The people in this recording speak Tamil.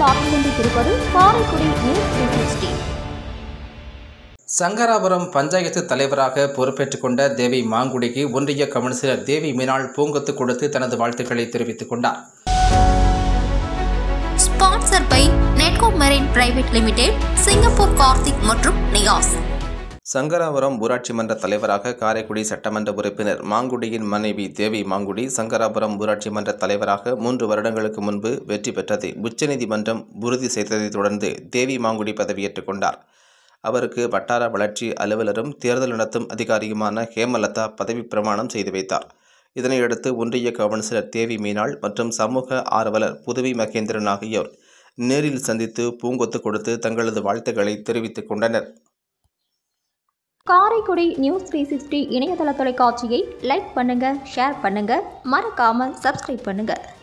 பார்த்துக் கொண்டிருப்பது காரைக்குடி நியூஸ் 360. சங்கராபுரம் பஞ்சாயத்து தலைவராக பொறுப்பேற்றுக் கொண்ட தேவி மாங்குடிக்கு ஒன்றிய கவுன்சிலர் தேவி மீனால் பூங்கொத்து கொடுத்து தனது வாழ்த்துக்களை தெரிவித்துக் கொண்டார். Sponsor by Netco marine private limited, Singapore Karthik மற்றும் நிகாஸ். சங்கராபுரம் ஊராட்சி மன்ற தலைவராக காரைக்குடி சட்டமன்ற உறுப்பினர் மாங்குடியின் மனைவி தேவி மாங்குடி சங்கராபுரம் ஊராட்சி மன்ற தலைவராக 3 வருடங்களுக்கு முன்பு வெற்றி பெற்றதை உச்சநீதிமன்றம் உறுதி செய்ததைத் தொடர்ந்து தேவி மாங்குடி பதவியேற்றுக் கொண்டார். அவருக்கு வட்டார வளர்ச்சி அலுவலரும் தேர்தல் நடத்தும் அதிகாரியுமான ஹேமலதா பதவி பிரமாணம் செய்து வைத்தார். இதனையடுத்து ஒன்றிய கவுன்சிலர் தேவி மீனால் மற்றும் சமூக ஆர்வலர் புதுவி மகேந்திரன் ஆகியோர் நேரில் சந்தித்து பூங்கொத்து கொடுத்து தங்களது வாழ்த்துக்களை தெரிவித்துக் கொண்டனர். காரைக்குடி நியூஸ் 360 இணையதள தொலைக்காட்சியை லைக் பண்ணுங்க, ஷேர் பண்ணுங்க, மறக்காமல் சப்ஸ்கிரைப் பண்ணுங்க.